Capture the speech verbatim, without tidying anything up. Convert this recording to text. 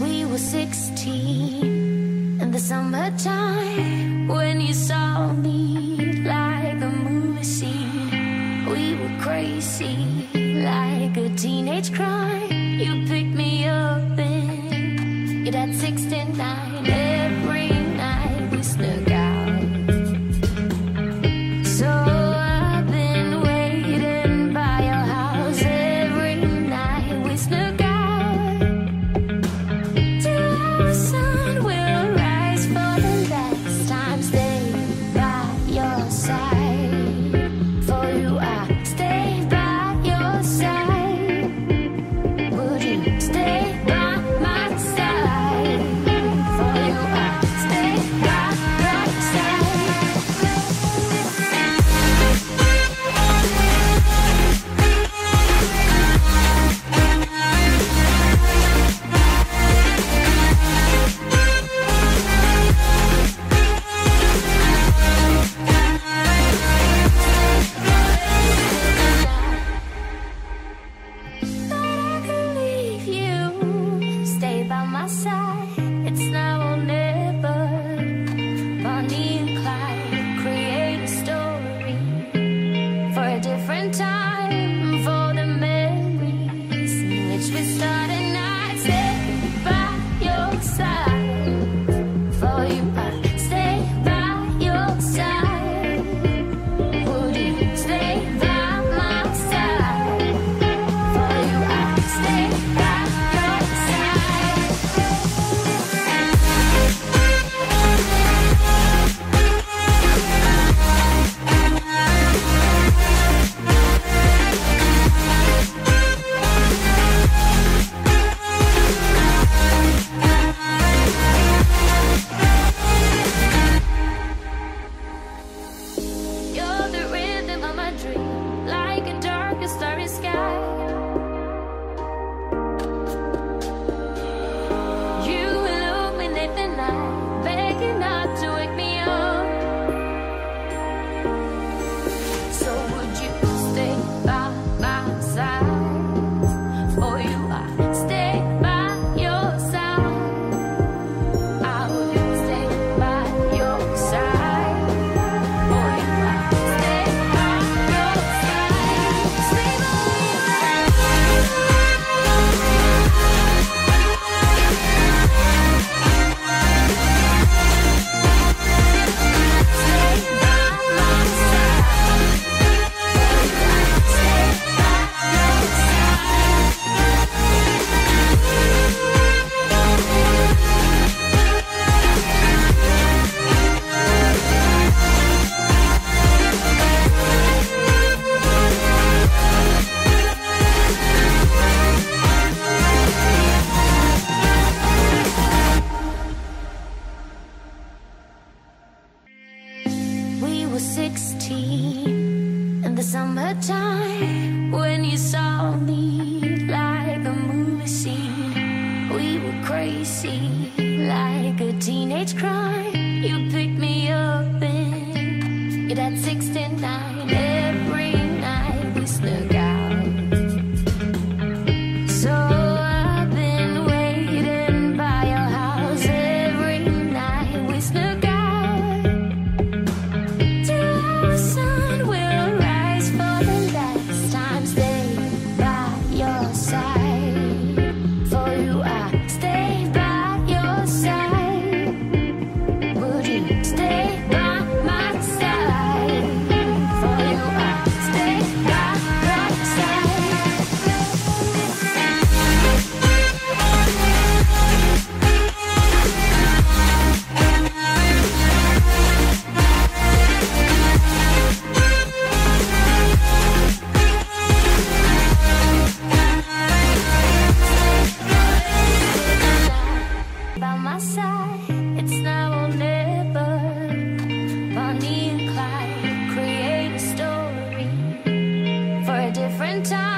We were sixteen in the summertime when you saw me like a movie scene. We were crazy like a teenage crime. You picked me up and it had sixty-nine. Every night we snuck out. sixteen in the summertime when you saw me like a movie scene. We were crazy like a teenage crime. You picked me up and it had sixty-nine. Every night we snuck out. Time.